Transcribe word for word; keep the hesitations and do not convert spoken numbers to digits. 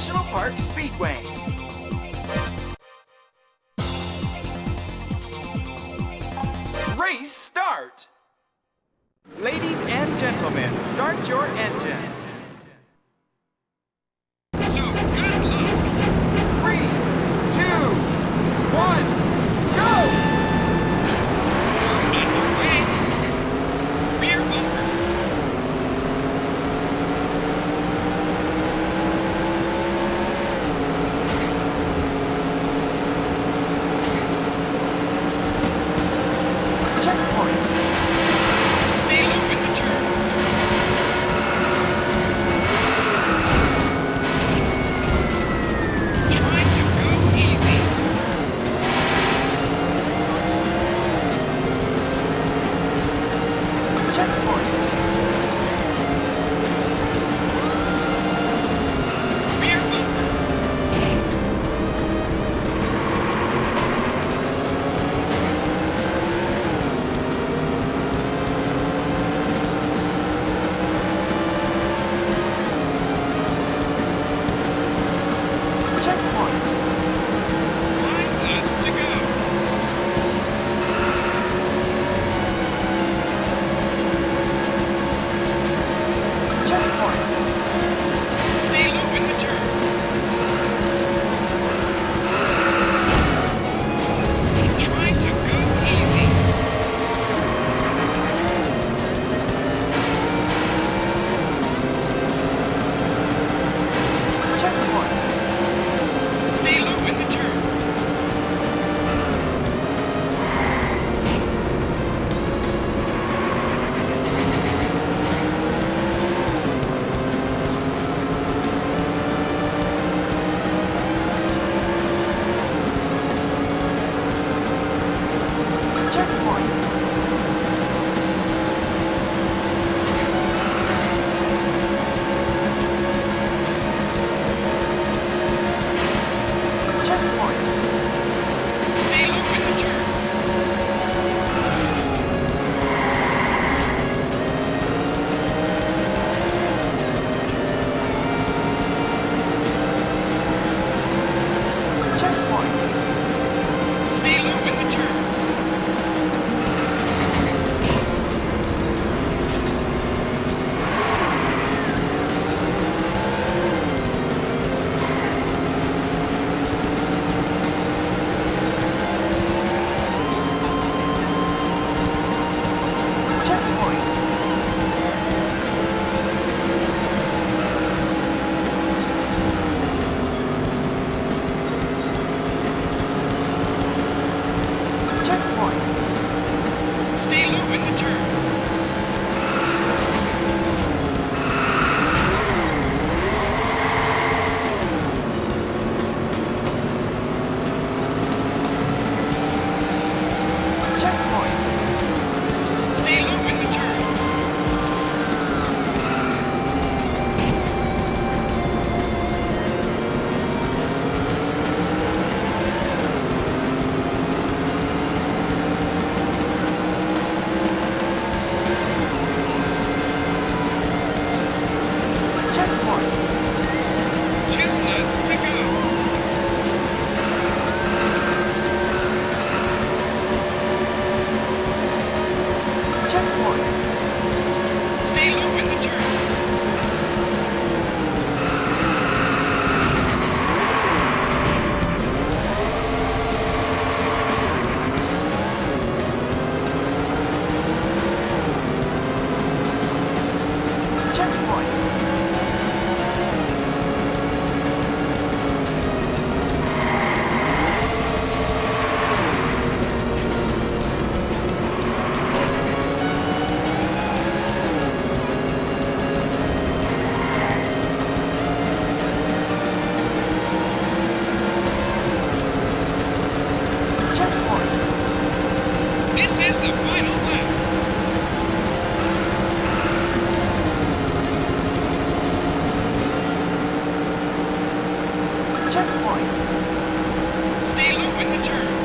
National Park Speedway. Race start! Ladies and gentlemen, start your engines. So good luck! Three, two, one, go! Underway. Rear bumper. Checkpoint. Stay low in the turn.